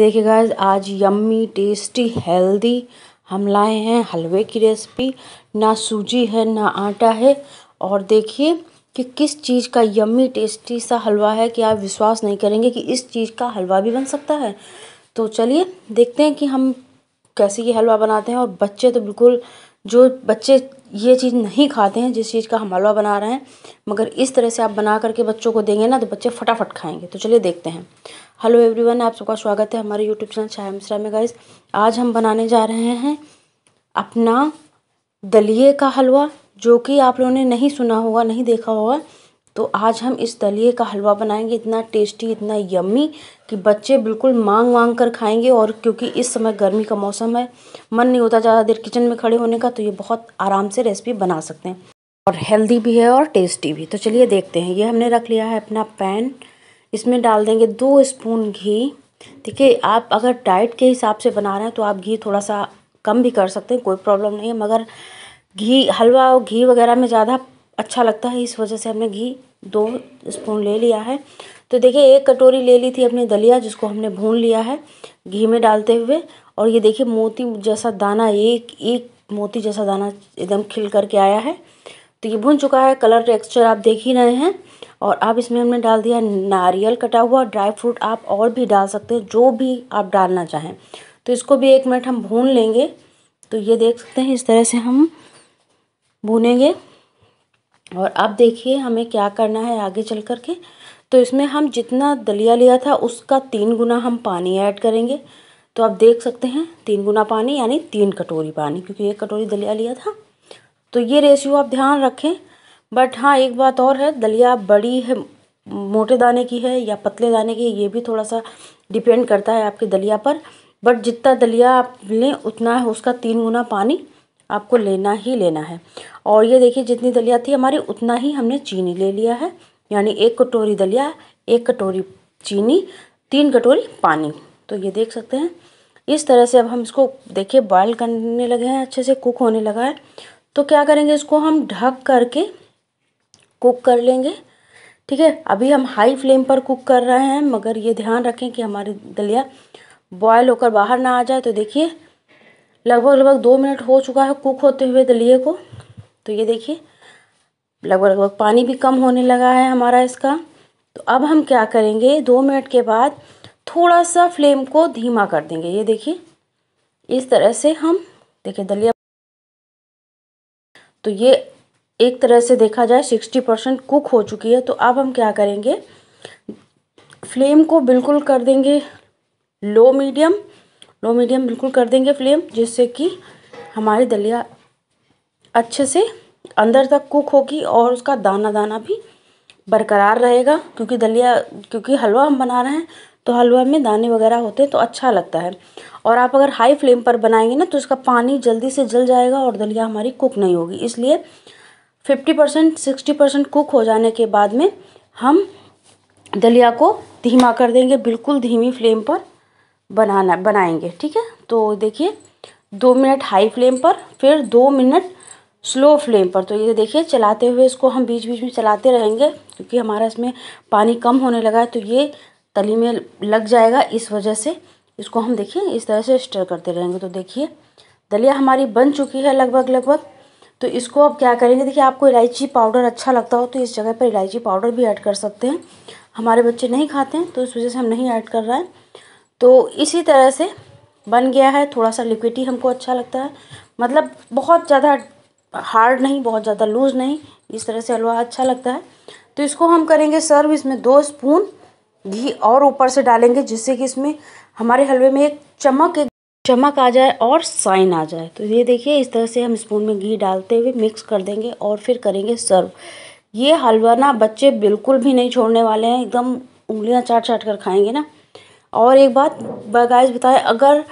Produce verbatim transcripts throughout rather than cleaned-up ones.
देखिए गाइस, आज yummy tasty healthy हम लाए हैं हलवे की रेसिपी। ना सूजी है ना आटा है, और देखिए कि किस चीज़ का यम्मी टेस्टी सा हलवा है कि आप विश्वास नहीं करेंगे कि इस चीज़ का हलवा भी बन सकता है। तो चलिए देखते हैं कि हम कैसे ये हलवा बनाते हैं। और बच्चे तो बिल्कुल, जो बच्चे ये चीज़ नहीं खाते हैं जिस चीज़ का हम हलवा बना रहे हैं, मगर इस तरह से आप बना करके बच्चों को देंगे ना तो बच्चे फटाफट खाएंगे। तो चलिए देखते हैं। हेलो एवरीवन, आप सबका स्वागत है हमारे यूट्यूब चैनल छाया मिश्रा में। गाइस, आज हम बनाने जा रहे हैं अपना दलिये का हलवा, जो कि आप लोगों ने नहीं सुना होगा, नहीं देखा होगा। तो आज हम इस दलिये का हलवा बनाएंगे, इतना टेस्टी, इतना यम्मी कि बच्चे बिल्कुल मांग मांग कर खाएंगे। और क्योंकि इस समय गर्मी का मौसम है, मन नहीं होता ज़्यादा देर किचन में खड़े होने का, तो ये बहुत आराम से रेसिपी बना सकते हैं, और हेल्दी भी है और टेस्टी भी। तो चलिए देखते हैं। ये हमने रख लिया है अपना पैन, इसमें डाल देंगे दो स्पून घी। देखिए, आप अगर डाइट के हिसाब से बना रहे हैं तो आप घी थोड़ा सा कम भी कर सकते हैं, कोई प्रॉब्लम नहीं है, मगर घी हलवा और घी वगैरह में ज़्यादा अच्छा लगता है, इस वजह से हमने घी दो स्पून ले लिया है। तो देखिए, एक कटोरी ले ली थी अपने दलिया, जिसको हमने भून लिया है घी में डालते हुए। और ये देखिए, मोती जैसा दाना, एक एक मोती जैसा दाना एकदम खिल करके आया है। तो ये भुन चुका है, कलर टेक्सचर आप देख ही रहे हैं। और अब इसमें हमने डाल दिया नारियल कटा हुआ, ड्राई फ्रूट आप और भी डाल सकते हैं, जो भी आप डालना चाहें। तो इसको भी एक मिनट हम भून लेंगे। तो ये देख सकते हैं, इस तरह से हम भूनेंगे। और अब देखिए हमें क्या करना है आगे चल कर के। तो इसमें हम जितना दलिया लिया था उसका तीन गुना हम पानी ऐड करेंगे। तो आप देख सकते हैं, तीन गुना पानी यानी तीन कटोरी पानी, क्योंकि एक कटोरी दलिया लिया था। तो ये रेशियो आप ध्यान रखें। बट हाँ, एक बात और है, दलिया बड़ी है, मोटे दाने की है या पतले दाने की है, ये भी थोड़ा सा डिपेंड करता है आपके दलिया पर। बट जितना दलिया आप लें उतना उसका तीन गुना पानी आपको लेना ही लेना है। और ये देखिए, जितनी दलिया थी हमारी उतना ही हमने चीनी ले लिया है, यानी एक कटोरी दलिया, एक कटोरी चीनी, तीन कटोरी पानी। तो ये देख सकते हैं इस तरह से। अब हम इसको देखिए बॉयल करने लगे हैं, अच्छे से कुक होने लगा है। तो क्या करेंगे, इसको हम ढक करके कुक कर लेंगे। ठीक है, अभी हम हाई फ्लेम पर कुक कर रहे हैं, मगर ये ध्यान रखें कि हमारी दलिया बॉयल होकर बाहर ना आ जाए। तो देखिए, लगभग लगभग दो मिनट हो चुका है कुक होते हुए दलिये को। तो ये देखिए, लगभग लगभग पानी भी कम होने लगा है हमारा इसका। तो अब हम क्या करेंगे, दो मिनट के बाद थोड़ा सा फ्लेम को धीमा कर देंगे। ये देखिए, इस तरह से हम देखिए दलिया, तो ये एक तरह से देखा जाए सिक्सटी परसेंट कुक हो चुकी है। तो अब हम क्या करेंगे, फ्लेम को बिल्कुल कर देंगे लो मीडियम, लो मीडियम बिल्कुल कर देंगे फ्लेम, जिससे कि हमारी दलिया अच्छे से अंदर तक कुक होगी और उसका दाना दाना भी बरकरार रहेगा। क्योंकि दलिया, क्योंकि हलवा हम बना रहे हैं तो हलवा में दाने वगैरह होते हैं, तो अच्छा लगता है। और आप अगर हाई फ्लेम पर बनाएंगे ना तो इसका पानी जल्दी से जल जाएगा और दलिया हमारी कुक नहीं होगी। इसलिए fifty percent sixty percent cook हो जाने के बाद में हम दलिया को धीमा कर देंगे, बिल्कुल धीमी फ्लेम पर बनाना बनाएंगे। ठीक है, तो देखिए दो मिनट हाई फ्लेम पर, फिर दो मिनट स्लो फ्लेम पर। तो ये देखिए, चलाते हुए इसको हम बीच बीच में चलाते रहेंगे, क्योंकि हमारा इसमें पानी कम होने लगा है तो ये तली में लग जाएगा। इस वजह से इसको हम देखिए इस तरह से स्टर करते रहेंगे। तो देखिए दलिया हमारी बन चुकी है लगभग लगभग। तो इसको अब क्या करेंगे, देखिए आपको इलायची पाउडर अच्छा लगता हो तो इस जगह पर इलायची पाउडर भी ऐड कर सकते हैं। हमारे बच्चे नहीं खाते हैं तो इस वजह से हम नहीं ऐड कर रहे हैं। तो इसी तरह से बन गया है, थोड़ा सा लिक्विड ही हमको अच्छा लगता है, मतलब बहुत ज़्यादा हार्ड नहीं, बहुत ज़्यादा लूज़ नहीं, इस तरह से हलवा अच्छा लगता है। तो इसको हम करेंगे सर्व। इसमें दो स्पून घी और ऊपर से डालेंगे, जिससे कि इसमें हमारे हलवे में एक चमक एक चमक आ जाए और शाइन आ जाए। तो ये देखिए, इस तरह से हम स्पून में घी डालते हुए मिक्स कर देंगे और फिर करेंगे सर्व। ये हलवा ना बच्चे बिल्कुल भी नहीं छोड़ने वाले हैं, एकदम उंगलियाँ चाट चाट कर खाएँगे ना। और एक बात गाइस बताएं, अगर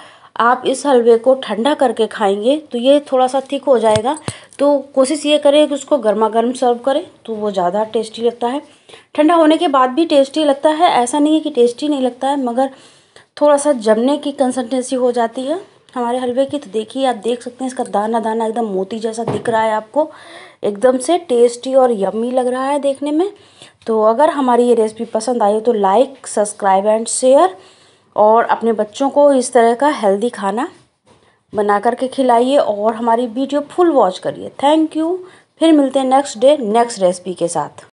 आप इस हलवे को ठंडा करके खाएंगे तो ये थोड़ा सा थिक हो जाएगा, तो कोशिश ये करें कि उसको गर्मा गर्म सर्व करें, तो वो ज़्यादा टेस्टी लगता है। ठंडा होने के बाद भी टेस्टी लगता है, ऐसा नहीं है कि टेस्टी नहीं लगता है, मगर थोड़ा सा जमने की कंसिस्टेंसी हो जाती है हमारे हलवे की। तो देखिए, आप देख सकते हैं इसका दाना दाना एकदम मोती जैसा दिख रहा है आपको, एकदम से टेस्टी और यम्मी लग रहा है देखने में। तो अगर हमारी ये रेसिपी पसंद आई हो तो लाइक, सब्सक्राइब एंड शेयर, और अपने बच्चों को इस तरह का हेल्दी खाना बना करके खिलाइए और हमारी वीडियो फुल वॉच करिए। Thank you. फिर मिलते हैं नेक्स्ट डे नेक्स्ट रेसिपी के साथ।